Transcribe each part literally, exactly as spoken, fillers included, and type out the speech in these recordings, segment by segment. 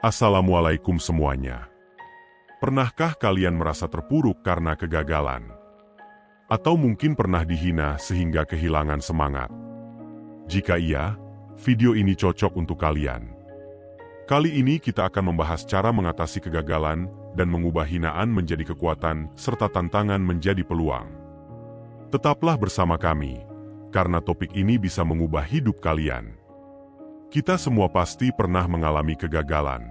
Assalamualaikum semuanya. Pernahkah kalian merasa terpuruk karena kegagalan? Atau mungkin pernah dihina sehingga kehilangan semangat? Jika iya, video ini cocok untuk kalian. Kali ini kita akan membahas cara mengatasi kegagalan dan mengubah hinaan menjadi kekuatan serta tantangan menjadi peluang. Tetaplah bersama kami, karena topik ini bisa mengubah hidup kalian. Kita semua pasti pernah mengalami kegagalan.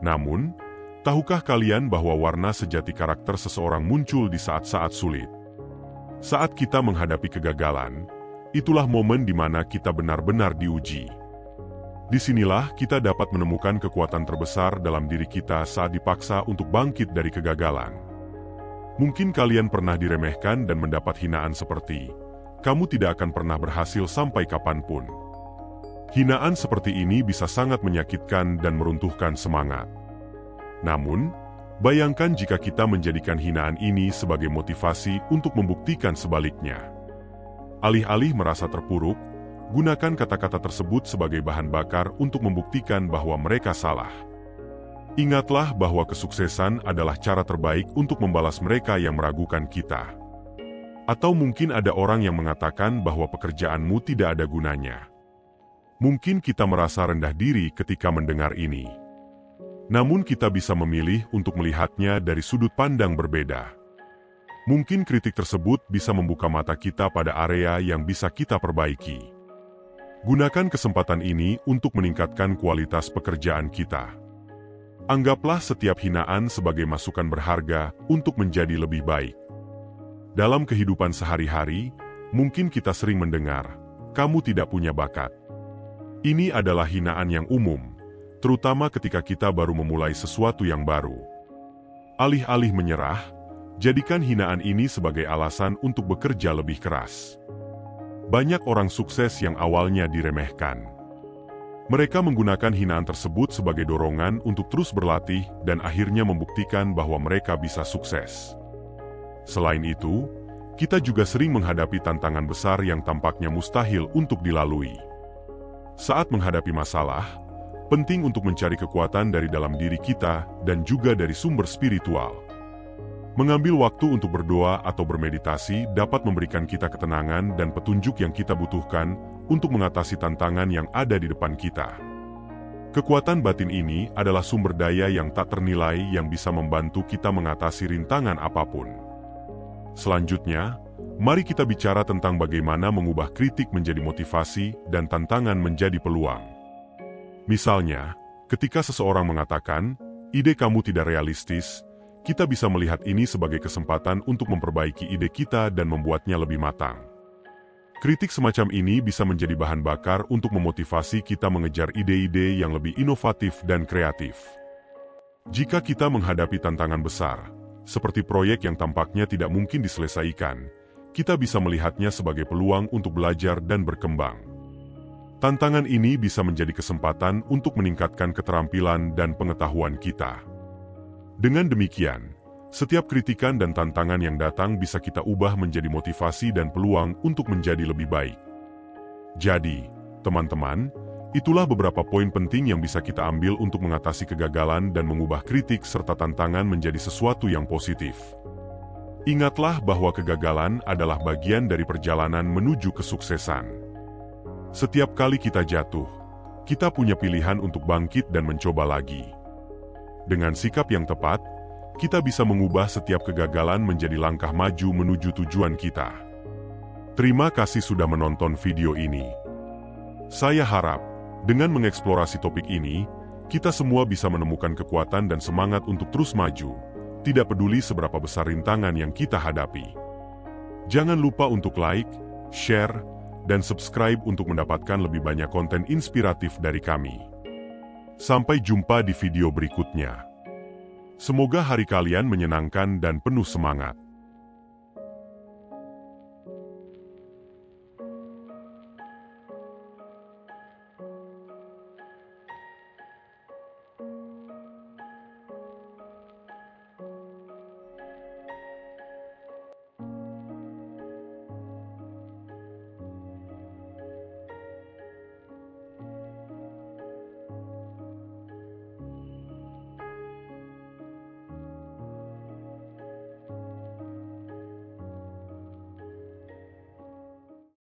Namun, tahukah kalian bahwa warna sejati karakter seseorang muncul di saat-saat sulit? Saat kita menghadapi kegagalan, itulah momen di mana kita benar-benar diuji. Disinilah kita dapat menemukan kekuatan terbesar dalam diri kita saat dipaksa untuk bangkit dari kegagalan. Mungkin kalian pernah diremehkan dan mendapat hinaan seperti, "Kamu tidak akan pernah berhasil sampai kapanpun." Hinaan seperti ini bisa sangat menyakitkan dan meruntuhkan semangat. Namun, bayangkan jika kita menjadikan hinaan ini sebagai motivasi untuk membuktikan sebaliknya. Alih-alih merasa terpuruk, gunakan kata-kata tersebut sebagai bahan bakar untuk membuktikan bahwa mereka salah. Ingatlah bahwa kesuksesan adalah cara terbaik untuk membalas mereka yang meragukan kita. Atau mungkin ada orang yang mengatakan bahwa pekerjaanmu tidak ada gunanya. Mungkin kita merasa rendah diri ketika mendengar ini. Namun kita bisa memilih untuk melihatnya dari sudut pandang berbeda. Mungkin kritik tersebut bisa membuka mata kita pada area yang bisa kita perbaiki. Gunakan kesempatan ini untuk meningkatkan kualitas pekerjaan kita. Anggaplah setiap hinaan sebagai masukan berharga untuk menjadi lebih baik. Dalam kehidupan sehari-hari, mungkin kita sering mendengar, "Kamu tidak punya bakat." Ini adalah hinaan yang umum, terutama ketika kita baru memulai sesuatu yang baru. Alih-alih menyerah, jadikan hinaan ini sebagai alasan untuk bekerja lebih keras. Banyak orang sukses yang awalnya diremehkan. Mereka menggunakan hinaan tersebut sebagai dorongan untuk terus berlatih dan akhirnya membuktikan bahwa mereka bisa sukses. Selain itu, kita juga sering menghadapi tantangan besar yang tampaknya mustahil untuk dilalui. Saat menghadapi masalah, penting untuk mencari kekuatan dari dalam diri kita dan juga dari sumber spiritual. Mengambil waktu untuk berdoa atau bermeditasi dapat memberikan kita ketenangan dan petunjuk yang kita butuhkan untuk mengatasi tantangan yang ada di depan kita. Kekuatan batin ini adalah sumber daya yang tak ternilai yang bisa membantu kita mengatasi rintangan apapun. Selanjutnya, mari kita bicara tentang bagaimana mengubah kritik menjadi motivasi dan tantangan menjadi peluang. Misalnya, ketika seseorang mengatakan, "Ide kamu tidak realistis," kita bisa melihat ini sebagai kesempatan untuk memperbaiki ide kita dan membuatnya lebih matang. Kritik semacam ini bisa menjadi bahan bakar untuk memotivasi kita mengejar ide-ide yang lebih inovatif dan kreatif. Jika kita menghadapi tantangan besar, seperti proyek yang tampaknya tidak mungkin diselesaikan, kita bisa melihatnya sebagai peluang untuk belajar dan berkembang. Tantangan ini bisa menjadi kesempatan untuk meningkatkan keterampilan dan pengetahuan kita. Dengan demikian, setiap kritikan dan tantangan yang datang bisa kita ubah menjadi motivasi dan peluang untuk menjadi lebih baik. Jadi, teman-teman, itulah beberapa poin penting yang bisa kita ambil untuk mengatasi kegagalan dan mengubah kritik serta tantangan menjadi sesuatu yang positif. Ingatlah bahwa kegagalan adalah bagian dari perjalanan menuju kesuksesan. Setiap kali kita jatuh, kita punya pilihan untuk bangkit dan mencoba lagi. Dengan sikap yang tepat, kita bisa mengubah setiap kegagalan menjadi langkah maju menuju tujuan kita. Terima kasih sudah menonton video ini. Saya harap, dengan mengeksplorasi topik ini, kita semua bisa menemukan kekuatan dan semangat untuk terus maju, tidak peduli seberapa besar rintangan yang kita hadapi. Jangan lupa untuk like, share, dan subscribe untuk mendapatkan lebih banyak konten inspiratif dari kami. Sampai jumpa di video berikutnya. Semoga hari kalian menyenangkan dan penuh semangat.